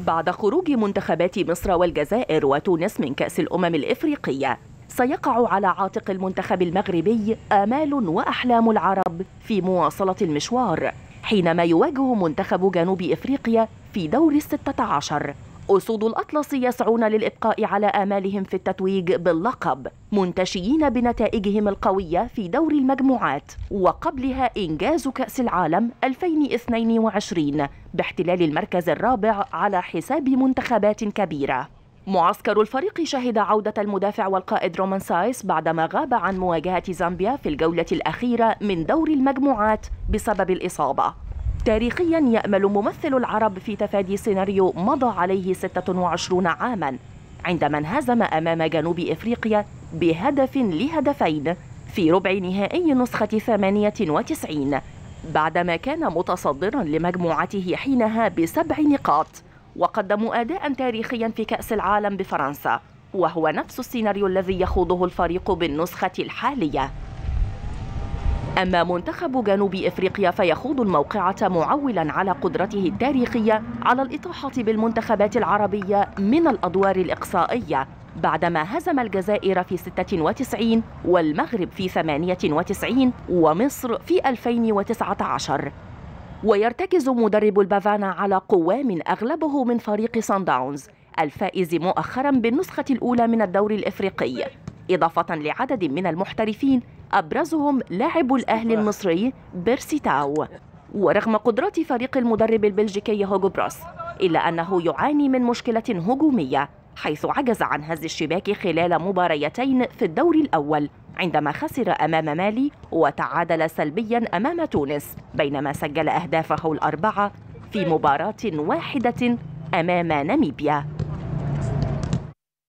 بعد خروج منتخبات مصر والجزائر وتونس من كأس الأمم الإفريقية، سيقع على عاتق المنتخب المغربي آمال وأحلام العرب في مواصلة المشوار، حينما يواجه منتخب جنوب إفريقيا في دور ال16. أسود الأطلس يسعون للإبقاء على آمالهم في التتويج باللقب، منتشيين بنتائجهم القوية في دور المجموعات وقبلها إنجاز كأس العالم 2022 باحتلال المركز الرابع على حساب منتخبات كبيرة. معسكر الفريق شهد عودة المدافع والقائد رومان سايس بعدما غاب عن مواجهة زامبيا في الجولة الأخيرة من دور المجموعات بسبب الإصابة. تاريخيا يأمل ممثل العرب في تفادي سيناريو مضى عليه 26 عاما عندما انهزم أمام جنوب إفريقيا بهدف لهدفين في ربع نهائي نسخة 98، بعدما كان متصدرا لمجموعته حينها ب7 نقاط، وقدموا أداء تاريخيا في كأس العالم بفرنسا، وهو نفس السيناريو الذي يخوضه الفريق بالنسخة الحالية. أما منتخب جنوب إفريقيا فيخوض الموقعة معولاً على قدرته التاريخية على الإطاحة بالمنتخبات العربية من الأدوار الإقصائية، بعدما هزم الجزائر في 96 والمغرب في 98 ومصر في 2019. ويرتكز مدرب البافانا على قوام أغلبه من فريق صن داونز الفائز مؤخراً بالنسخة الأولى من الدوري الإفريقي، إضافة لعدد من المحترفين أبرزهم لاعب الأهلي المصري بيرسيتاو. ورغم قدرات فريق المدرب البلجيكي هوجو بروس، إلا أنه يعاني من مشكلة هجومية، حيث عجز عن هز الشباك خلال مباريتين في الدور الأول عندما خسر أمام مالي وتعادل سلبيا أمام تونس، بينما سجل أهدافه ال4 في مباراة واحدة أمام ناميبيا.